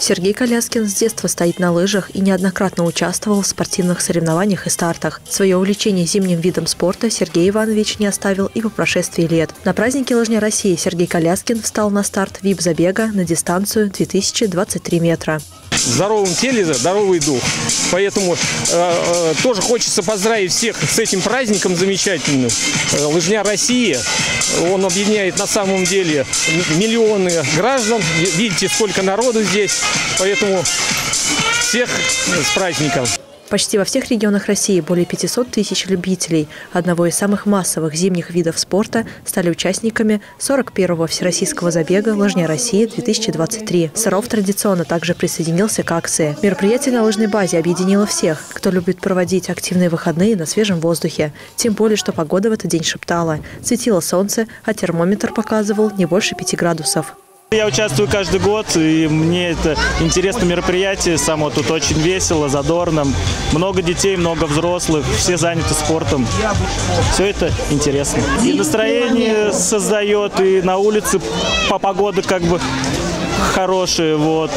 Сергей Коляскин с детства стоит на лыжах и неоднократно участвовал в спортивных соревнованиях и стартах. Свое увлечение зимним видом спорта Сергей Иванович не оставил и по прошествии лет. На празднике «Лыжня России» Сергей Коляскин встал на старт вип-забега на дистанцию 2023 метра. В здоровом теле здоровый дух. Поэтому тоже хочется поздравить всех с этим праздником замечательным. «Лыжня России». Он объединяет на самом деле миллионы граждан. Видите, сколько народу здесь. Поэтому всех с праздником. Почти во всех регионах России более 500 тысяч любителей одного из самых массовых зимних видов спорта стали участниками 41-го всероссийского забега «Лыжня России-2023». Саров традиционно также присоединился к акции. Мероприятие на лыжной базе объединило всех, кто любит проводить активные выходные на свежем воздухе. Тем более, что погода в этот день шептала. Светило солнце, а термометр показывал не больше 5 градусов. Я участвую каждый год, и мне это интересное мероприятие само. Тут очень весело, задорно. Много детей, много взрослых, все заняты спортом. Все это интересно. И настроение создает, и на улице по погоде как бы хорошие. Вот.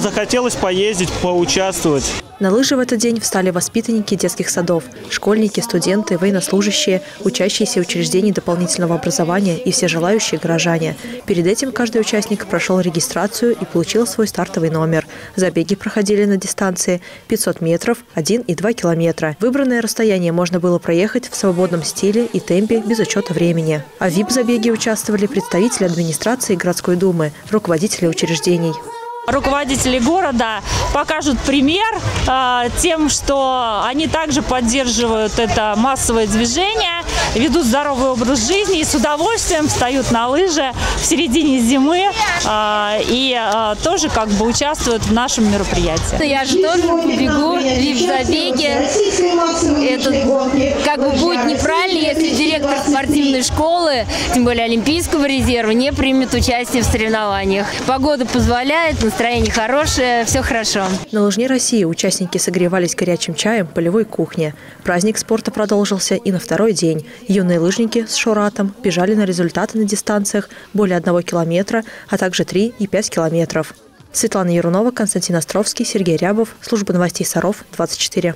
Захотелось поездить, поучаствовать. На лыжи в этот день встали воспитанники детских садов, школьники, студенты, военнослужащие, учащиеся учреждений дополнительного образования и все желающие горожане. Перед этим каждый участник прошел регистрацию и получил свой стартовый номер. Забеги проходили на дистанции 500 метров, 1 и 2 километра. Выбранное расстояние можно было проехать в свободном стиле и темпе без учета времени. А в VIP-забеге участвовали представители администрации городской думы, руководители учреждений. Руководители города покажут пример тем, что они также поддерживают это массовое движение, ведут здоровый образ жизни и с удовольствием встают на лыжи в середине зимы и тоже как бы участвуют в нашем мероприятии. Я же тоже бегу в забеге. Это как бы будет неправильно, если директор спортивной школы, тем более олимпийского резерва, не примет участие в соревнованиях. Погода позволяет. Настроение хорошее, все хорошо. На «Лыжне России» участники согревались горячим чаем в полевой кухне. Праздник спорта продолжился и на второй день. Юные лыжники с шуратом бежали на результаты на дистанциях более 1 километра, а также 3 и 5 километров. Светлана Ярунова, Константин Островский, Сергей Рябов. Служба новостей Саров-24.